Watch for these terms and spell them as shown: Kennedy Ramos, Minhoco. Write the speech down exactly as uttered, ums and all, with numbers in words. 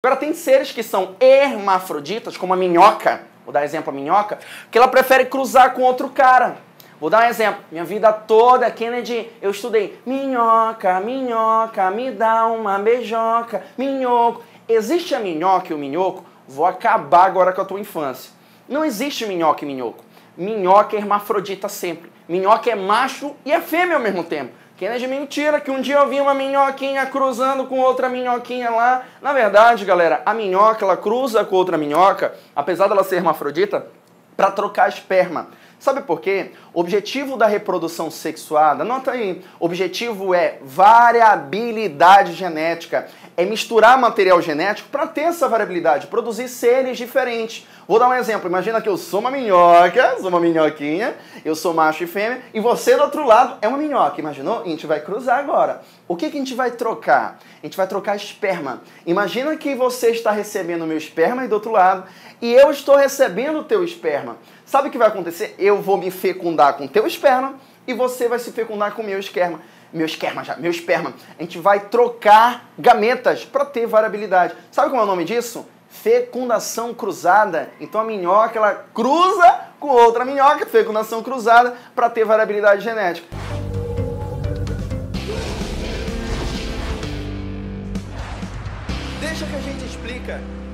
Agora, tem seres que são hermafroditas, como a minhoca, vou dar exemplo a minhoca, que ela prefere cruzar com outro cara. Vou dar um exemplo. Minha vida toda, Kennedy, eu estudei minhoca, minhoca, me dá uma beijoca, minhoco. Existe a minhoca e o minhoco? Vou acabar agora com a tua infância. Não existe minhoca e minhoco. Minhoca é hermafrodita sempre. Minhoca é macho e é fêmea ao mesmo tempo. Kennedy, mentira que um dia eu vi uma minhoquinha cruzando com outra minhoquinha lá. Na verdade, galera, a minhoca, ela cruza com outra minhoca, apesar dela ser hermafrodita, para trocar esperma. Sabe por quê? O objetivo da reprodução sexuada, anota aí, o objetivo é variabilidade genética. É misturar material genético para ter essa variabilidade, produzir seres diferentes. Vou dar um exemplo. Imagina que eu sou uma minhoca, sou uma minhoquinha, eu sou macho e fêmea, e você do outro lado é uma minhoca, imaginou? E a gente vai cruzar agora. O que, que a gente vai trocar? A gente vai trocar esperma. Imagina que você está recebendo o meu esperma e do outro lado, e eu estou recebendo o teu esperma. Sabe o que vai acontecer? Eu vou me fecundar com teu esperma e você vai se fecundar com meu esperma. Meu esperma já, meu esperma. A gente vai trocar gametas para ter variabilidade. Sabe como é o nome disso? Fecundação cruzada. Então a minhoca, ela cruza com outra minhoca, fecundação cruzada, para ter variabilidade genética. Deixa que a gente explica.